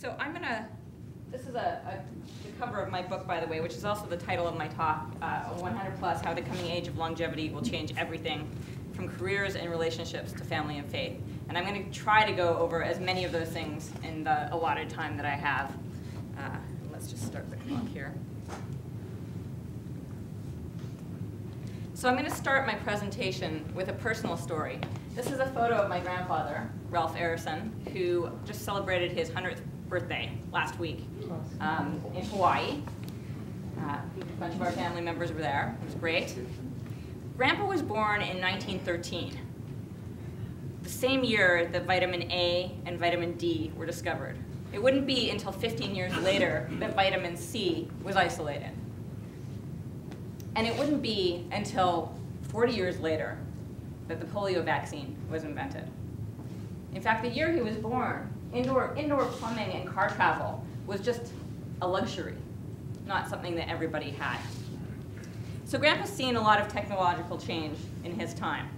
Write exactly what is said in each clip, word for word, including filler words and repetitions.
So I'm going to, this is a, a, the cover of my book, by the way, which is also the title of my talk, uh, one hundred plus, How the Coming Age of Longevity Will Change Everything, from Careers and Relationships to Family and Faith. And I'm going to try to go over as many of those things in the allotted time that I have. Uh, let's just start the clock here. So I'm going to start my presentation with a personal story. This is a photo of my grandfather, Ralph Erison, who just celebrated his hundredth birthday last week um, in Hawaii. Uh, a bunch of our family members were there. It was great. Grandpa was born in nineteen thirteen, the same year that vitamin A and vitamin D were discovered. It wouldn't be until fifteen years later that vitamin C was isolated. And it wouldn't be until forty years later that the polio vaccine was invented. In fact, the year he was born, indoor, indoor plumbing and car travel was just a luxury, not something that everybody had. So Grandpa's seen a lot of technological change in his time.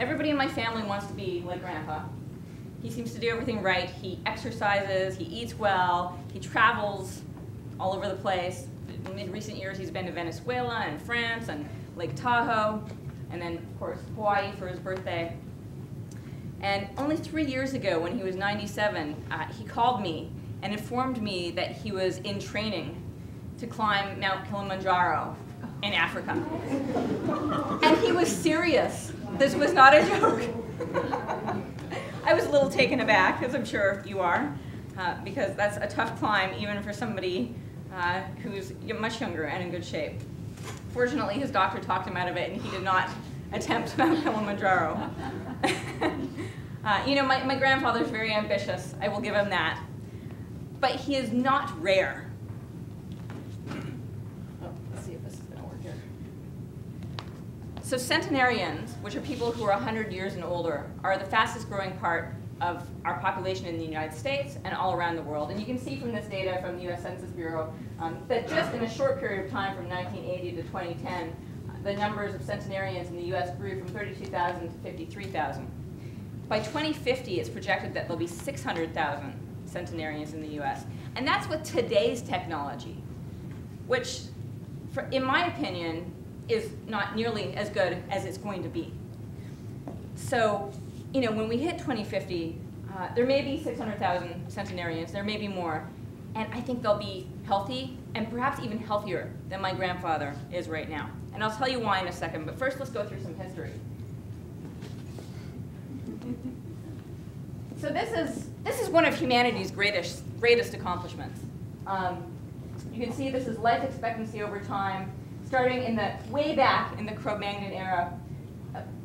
Everybody in my family wants to be like Grandpa. He seems to do everything right. He exercises, he eats well, he travels all over the place. In recent years, he's been to Venezuela and France and Lake Tahoe, and then, of course, Hawaii for his birthday. And only three years ago, when he was ninety-seven, uh, he called me and informed me that he was in training to climb Mount Kilimanjaro in Africa. And he was serious. This was not a joke. I was a little taken aback, as I'm sure you are, uh, because that's a tough climb even for somebody Uh, who's much younger and in good shape. Fortunately, his doctor talked him out of it, and he did not attempt Mount Kilimanjaro. uh, you know, my, my grandfather's very ambitious. I will give him that. But he is not rare. Oh, let's see if this is going to work here. So centenarians, which are people who are one hundred years and older, are the fastest growing part of our population in the United States and all around the world. And you can see from this data from the U S Census Bureau um, that just in a short period of time from nineteen eighty to twenty ten, uh, the numbers of centenarians in the U S grew from thirty-two thousand to fifty-three thousand. By twenty fifty, it's projected that there'll be six hundred thousand centenarians in the U S. And that's with today's technology, which, for, in my opinion, is not nearly as good as it's going to be. So, you know, when we hit twenty fifty, uh, there may be six hundred thousand centenarians, there may be more, and I think they'll be healthy and perhaps even healthier than my grandfather is right now. And I'll tell you why in a second, but first let's go through some history. So this is, this is one of humanity's greatest, greatest accomplishments. Um, you can see this is life expectancy over time, starting in the, way back in the Cro-Magnon era.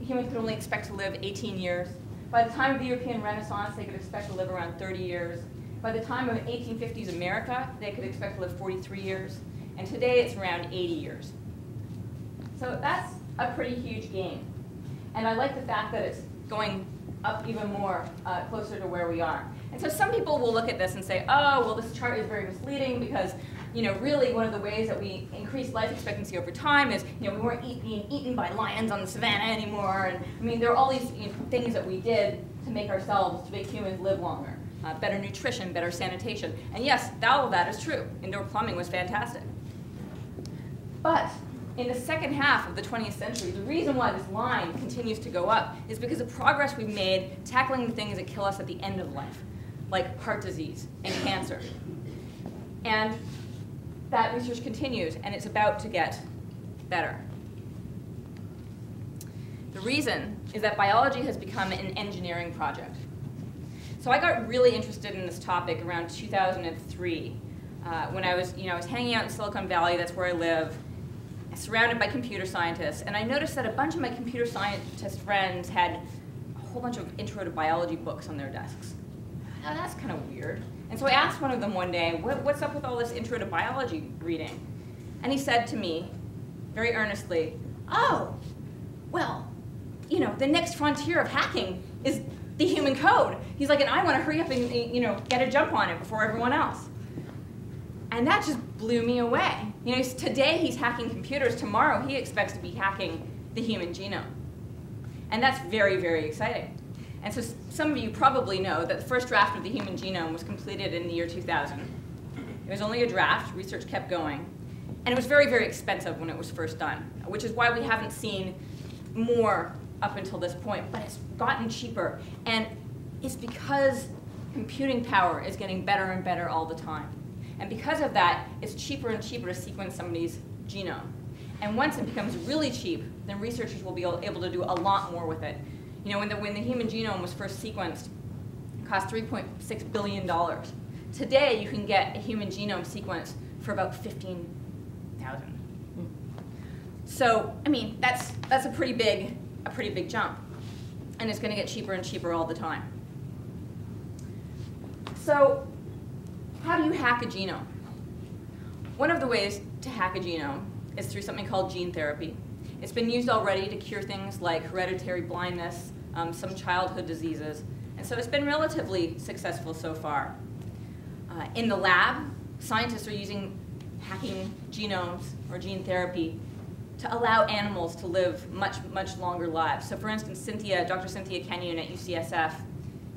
Humans could only expect to live eighteen years. By the time of the European Renaissance, they could expect to live around thirty years. By the time of eighteen fifties America, they could expect to live forty-three years. And today, it's around eighty years. So that's a pretty huge gain. And I like the fact that it's going up even more, uh, closer to where we are. And so some people will look at this and say, oh, well, this chart is very misleading because, you know, really one of the ways that we increase life expectancy over time is, you know, we weren't eat, being eaten by lions on the savannah anymore. And I mean, there are all these, you know, things that we did to make ourselves, to make humans live longer. Uh, better nutrition, better sanitation. And yes, all of that is true. Indoor plumbing was fantastic. But in the second half of the twentieth century, the reason why this line continues to go up is because of progress we've made tackling the things that kill us at the end of life, like heart disease and cancer. And that research continues, and it's about to get better. The reason is that biology has become an engineering project. So I got really interested in this topic around two thousand three, uh, when I was, you know, I was hanging out in Silicon Valley, that's where I live, surrounded by computer scientists, and I noticed that a bunch of my computer scientist friends had a whole bunch of intro to biology books on their desks. Now that's kind of weird. And so I asked one of them one day, what, what's up with all this intro to biology reading? And he said to me, very earnestly, oh, well, you know, the next frontier of hacking is the human code. He's like, and I want to hurry up and, you know, get a jump on it before everyone else. And that just blew me away. You know, today he's hacking computers. Tomorrow he expects to be hacking the human genome. And that's very, very exciting. And so some of you probably know that the first draft of the human genome was completed in the year two thousand. It was only a draft, research kept going, and it was very, very expensive when it was first done, which is why we haven't seen more up until this point, but it's gotten cheaper, and it's because computing power is getting better and better all the time. And because of that, it's cheaper and cheaper to sequence somebody's genome. And once it becomes really cheap, then researchers will be able to do a lot more with it. You know, when the, when the human genome was first sequenced, it cost three point six billion dollars. Today, you can get a human genome sequenced for about fifteen thousand dollars. So, I mean, that's, that's a, pretty big, a pretty big jump. And it's going to get cheaper and cheaper all the time. So, how do you hack a genome? One of the ways to hack a genome is through something called gene therapy. It's been used already to cure things like hereditary blindness, um, some childhood diseases, and so it's been relatively successful so far. Uh, in the lab, scientists are using hacking genomes or gene therapy to allow animals to live much, much longer lives. So for instance, Cynthia, Doctor Cynthia Kenyon at U C S F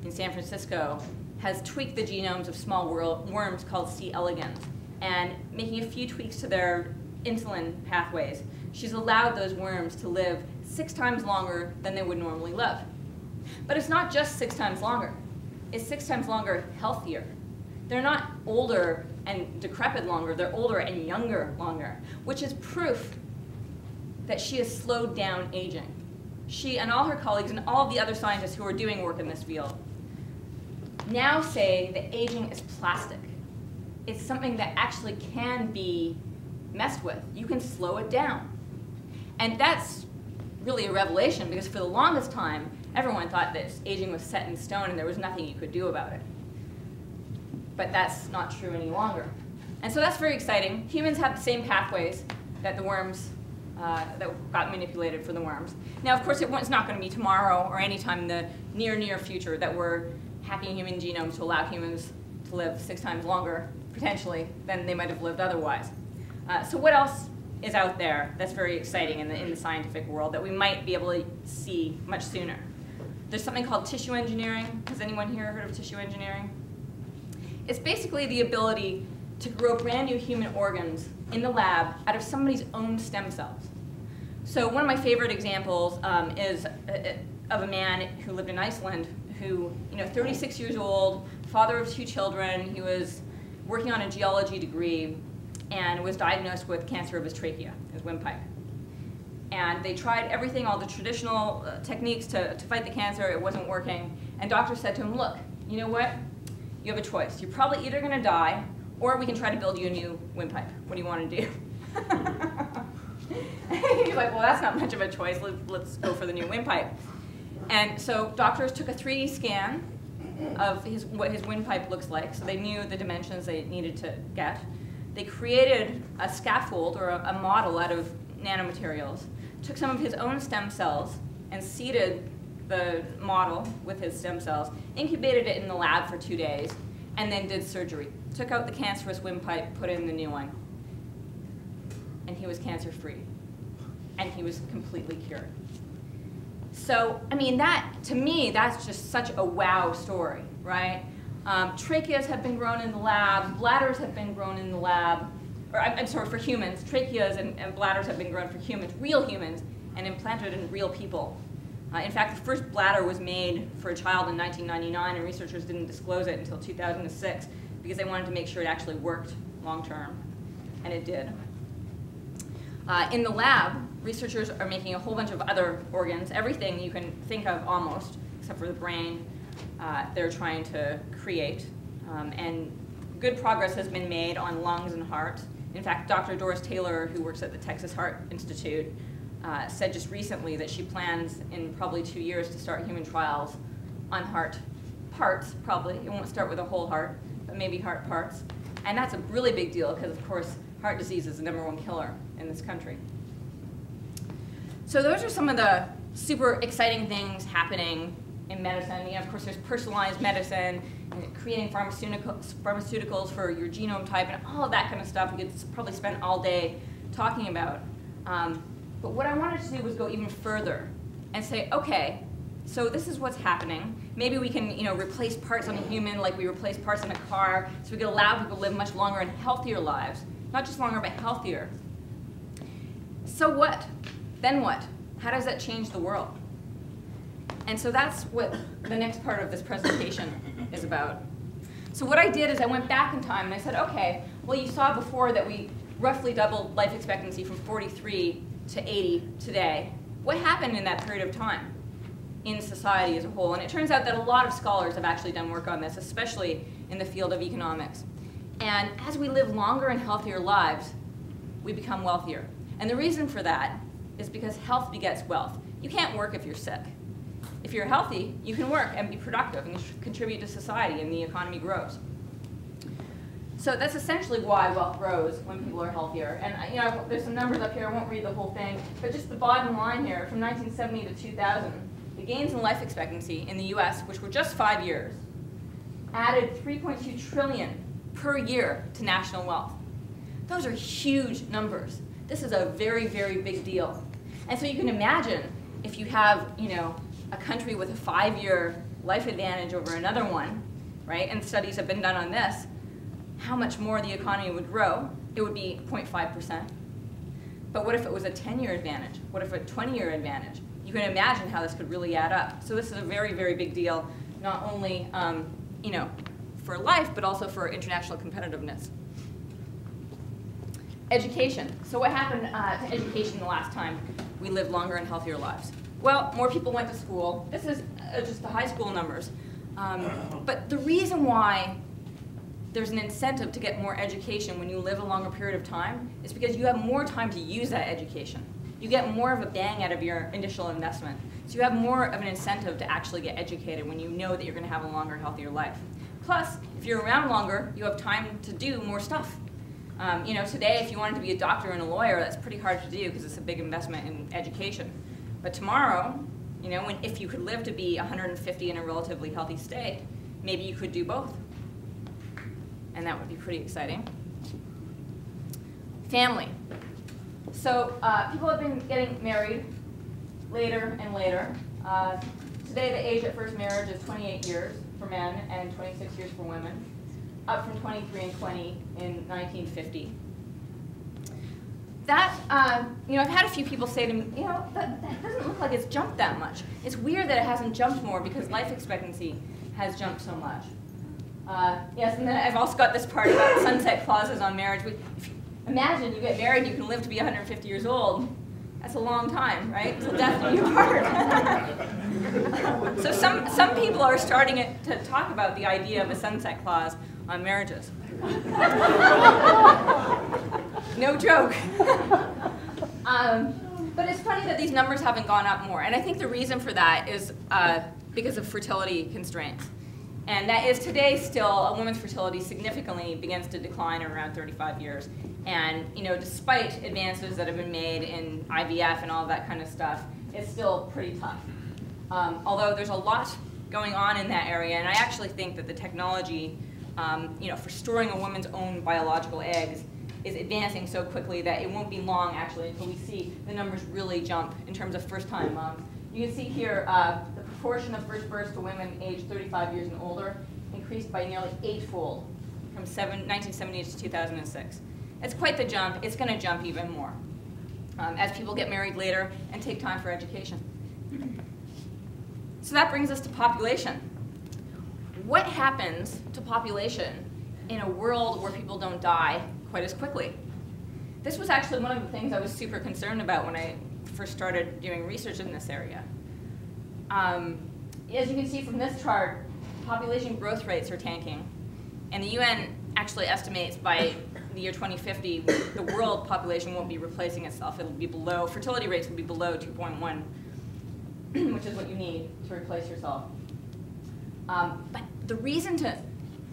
in San Francisco has tweaked the genomes of small worms called C. elegans, and making a few tweaks to their insulin pathways, she's allowed those worms to live six times longer than they would normally live. But it's not just six times longer. It's six times longer healthier. They're not older and decrepit longer. They're older and younger longer, which is proof that she has slowed down aging. She and all her colleagues and all the other scientists who are doing work in this field now say that aging is plastic. It's something that actually can be messed with. You can slow it down. And that's really a revelation, because for the longest time, everyone thought that aging was set in stone and there was nothing you could do about it. But that's not true any longer. And so that's very exciting. Humans have the same pathways that the worms, uh, that got manipulated for the worms. Now, of course, it's not going to be tomorrow or anytime in the near, near future that we're hacking human genomes to allow humans to live six times longer, potentially, than they might have lived otherwise. Uh, so what else is out there that's very exciting in the, in the scientific world that we might be able to see much sooner? There's something called tissue engineering. Has anyone here heard of tissue engineering? It's basically the ability to grow brand new human organs in the lab out of somebody's own stem cells. So one of my favorite examples um, is a, a, of a man who lived in Iceland who, you know, thirty-six years old, father of two children, he was working on a geology degree, and was diagnosed with cancer of his trachea, his windpipe. And they tried everything, all the traditional uh, techniques to, to fight the cancer. It wasn't working. And doctors said to him, look, you know what? You have a choice. You're probably either going to die, or we can try to build you a new windpipe. What do you want to do? He's like, well, that's not much of a choice. Let's, let's go for the new windpipe. And so doctors took a three D scan of his, what his windpipe looks like, so they knew the dimensions they needed to get. They created a scaffold, or a, a model out of nanomaterials, took some of his own stem cells and seeded the model with his stem cells, incubated it in the lab for two days, and then did surgery. Took out the cancerous windpipe, put in the new one. And he was cancer-free. And he was completely cured. So, I mean, that, to me, that's just such a wow story, right? Um, tracheas have been grown in the lab, bladders have been grown in the lab, or I'm, I'm sorry, for humans, tracheas and, and bladders have been grown for humans, real humans, and implanted in real people. Uh, in fact, the first bladder was made for a child in nineteen ninety-nine, and researchers didn't disclose it until two thousand six because they wanted to make sure it actually worked long term, and it did. Uh, in the lab, researchers are making a whole bunch of other organs, everything you can think of almost, except for the brain. Uh, they're trying to create. Um, and good progress has been made on lungs and hearts. In fact, Doctor Doris Taylor, who works at the Texas Heart Institute, uh, said just recently that she plans in probably two years to start human trials on heart parts, probably. It won't start with a whole heart, but maybe heart parts. And that's a really big deal because, of course, heart disease is the number one killer in this country. So those are some of the super exciting things happening in medicine. You know, of course, there's personalized medicine, and creating pharmaceuticals, pharmaceuticals for your genome type, and all of that kind of stuff. We could probably spend all day talking about. Um, but what I wanted to do was go even further and say, okay, So this is what's happening. Maybe we can, you know, replace parts on a human like we replace parts on a car, so we could allow people to live much longer and healthier lives. Not just longer, but healthier. So what? Then what? How does that change the world? And so that's what the next part of this presentation is about. So what I did is I went back in time and I said, okay, well, you saw before that we roughly doubled life expectancy from forty-three to eighty today. What happened in that period of time in society as a whole? And it turns out that a lot of scholars have actually done work on this, especially in the field of economics. And as we live longer and healthier lives, we become wealthier. And the reason for that is because health begets wealth. You can't work if you're sick. If you're healthy, you can work and be productive and contribute to society, and the economy grows. So that's essentially why wealth grows when people are healthier. And you know, there's some numbers up here. I won't read the whole thing, but just the bottom line here, from nineteen seventy to two thousand, the gains in life expectancy in the U S, which were just five years, added three point two trillion dollars per year to national wealth. Those are huge numbers. This is a very, very big deal. And so you can imagine if you have, you know, a country with a five-year life advantage over another one, right? And studies have been done on this, how much more the economy would grow. It would be zero point five percent. But what if it was a ten-year advantage? What if a twenty-year advantage? You can imagine how this could really add up. So this is a very, very big deal, not only um, you know, for life, but also for international competitiveness. Education. So what happened uh, to education the last time we lived longer and healthier lives? Well, more people went to school. This is uh, just the high school numbers. Um, but the reason why there's an incentive to get more education when you live a longer period of time is because you have more time to use that education. You get more of a bang out of your initial investment. So you have more of an incentive to actually get educated when you know that you're going to have a longer, healthier life. Plus, if you're around longer, you have time to do more stuff. Um, you know, today, if you wanted to be a doctor and a lawyer, that's pretty hard to do because it's a big investment in education. But tomorrow, you know, when, if you could live to be one hundred fifty in a relatively healthy state, maybe you could do both. And that would be pretty exciting. Family. So uh, people have been getting married later and later. Uh, today, the age at first marriage is twenty-eight years for men and twenty-six years for women, up from twenty-three and twenty in nineteen fifty. That, uh, you know, I've had a few people say to me, you know, that, that doesn't look like it's jumped that much. It's weird that it hasn't jumped more because life expectancy has jumped so much. Uh, yes, and then I've also got this part about sunset clauses on marriage. We, if, Imagine you get married, you can live to be one hundred fifty years old. That's a long time, right? Till death do you part. So some, some people are starting it to talk about the idea of a sunset clause on marriages. No joke. Um, but it's funny that these numbers haven't gone up more. And I think the reason for that is uh, because of fertility constraints. And that is, today still, a woman's fertility significantly begins to decline around thirty-five years. And you know, despite advances that have been made in I V F and all that kind of stuff, it's still pretty tough. Um, although there's a lot going on in that area, and I actually think that the technology um, you know, for storing a woman's own biological eggs is advancing so quickly that it won't be long, actually, until we see the numbers really jump in terms of first-time moms. You can see here uh, the proportion of first births to women aged thirty-five years and older increased by nearly eightfold from nineteen seventy to two thousand six. It's quite the jump. It's going to jump even more um, as people get married later and take time for education. So that brings us to population. What happens to population in a world where people don't die quite as quickly? This was actually one of the things I was super concerned about when I first started doing research in this area. Um, as you can see from this chart, population growth rates are tanking. And the U N actually estimates by the year twenty fifty, the world population won't be replacing itself. It'll be below, fertility rates will be below two point one, which is what you need to replace yourself. Um, but the reason to,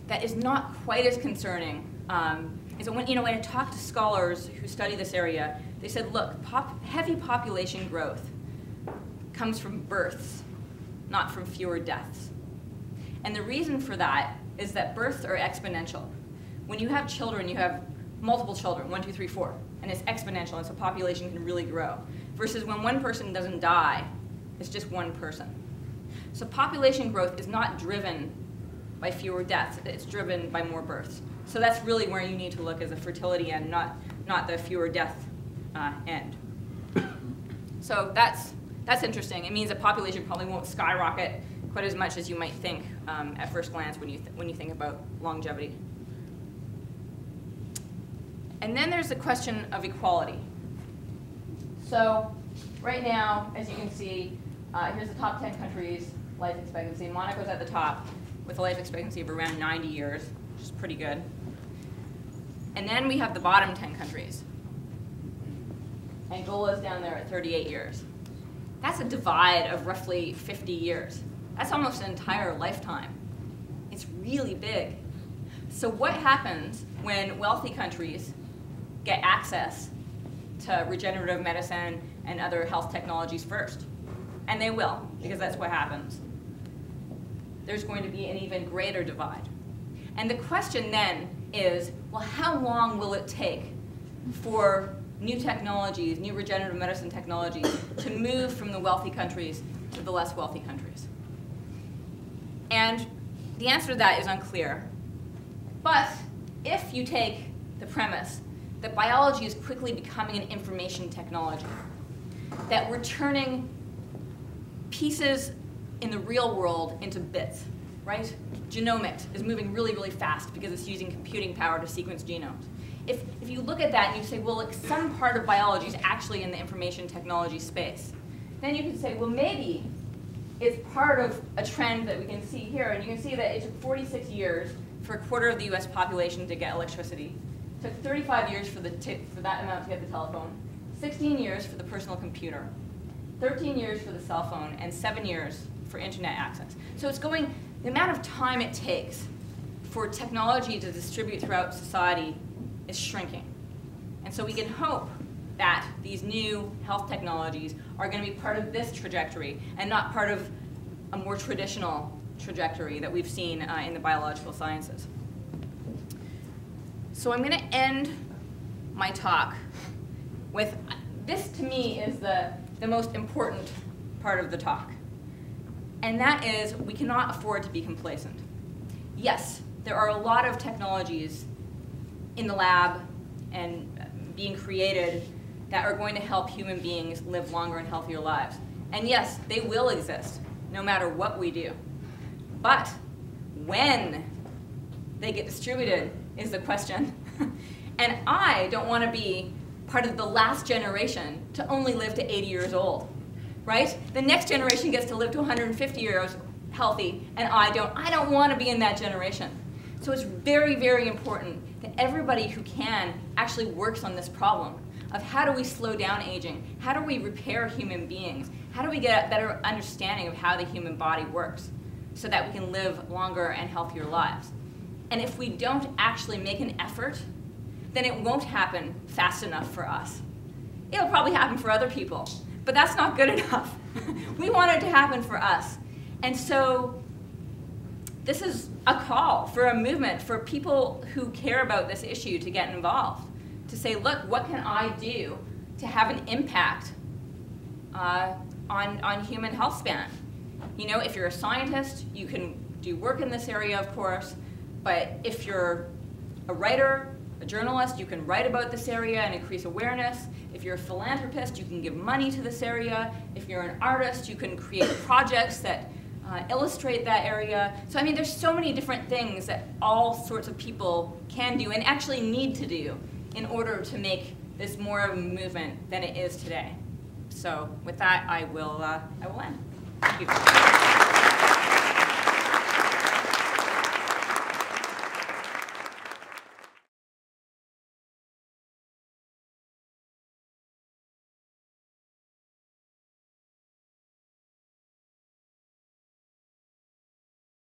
that is not quite as concerning um, is that when, you know, when I talk to scholars who study this area, they said, look, pop, heavy population growth comes from births, not from fewer deaths. And the reason for that is that births are exponential. When you have children, you have multiple children, one, two, three, four, and it's exponential, and so population can really grow. Versus when one person doesn't die, it's just one person. So population growth is not driven by fewer deaths, it's driven by more births. So that's really where you need to look as a fertility end, not, not the fewer death uh, end. So that's, that's interesting. It means that population probably won't skyrocket quite as much as you might think um, at first glance when you, th when you think about longevity. And then there's the question of equality. So right now, as you can see, uh, here's the top ten countries' life expectancy. Monaco's at the top with a life expectancy of around ninety years, which is pretty good. And then we have the bottom ten countries. Angola's down there at thirty-eight years. That's a divide of roughly fifty years. That's almost an entire lifetime. It's really big. So what happens when wealthy countries get access to regenerative medicine and other health technologies first? And they will, because that's what happens. There's going to be an even greater divide. And the question then is, well, how long will it take for new technologies, new regenerative medicine technologies, to move from the wealthy countries to the less wealthy countries? And the answer to that is unclear. But if you take the premise that biology is quickly becoming an information technology, that we're turning pieces in the real world into bits, right? Genomics is moving really, really fast because it's using computing power to sequence genomes. If, if you look at that and you say, well, like, some part of biology is actually in the information technology space, then you can say, well, maybe it's part of a trend that we can see here. And you can see that it took forty-six years for a quarter of the U S population to get electricity. It took thirty-five years for, the t for that amount to get the telephone, sixteen years for the personal computer, thirteen years for the cell phone, and seven years for internet access. So it's going, the amount of time it takes for technology to distribute throughout society is shrinking. And so we can hope that these new health technologies are going to be part of this trajectory and not part of a more traditional trajectory that we've seen uh, in the biological sciences. So I'm going to end my talk with, this to me is the, the most important part of the talk. And that is, we cannot afford to be complacent. Yes, there are a lot of technologies in the lab and being created that are going to help human beings live longer and healthier lives. And yes, they will exist no matter what we do. But when they get distributed is the question. And I don't want to be part of the last generation to only live to eighty years old, right? The next generation gets to live to one hundred fifty years healthy, and I don't. I don't want to be in that generation. So it's very, very important that everybody who can actually works on this problem of how do we slow down aging? How do we repair human beings? How do we get a better understanding of how the human body works so that we can live longer and healthier lives? And if we don't actually make an effort, then it won't happen fast enough for us. It'll probably happen for other people, but that's not good enough. We want it to happen for us. And so this is a call for a movement for people who care about this issue to get involved, to say, look, what can I do to have an impact uh, on, on human health span? You know, if you're a scientist, you can do work in this area, of course, but if you're a writer, a journalist, you can write about this area and increase awareness. If you're a philanthropist, you can give money to this area. If you're an artist, you can create projects that Uh, illustrate that area. So I mean, there's so many different things that all sorts of people can do and actually need to do in order to make this more of a movement than it is today. So with that, I will, uh, I will end. Thank you.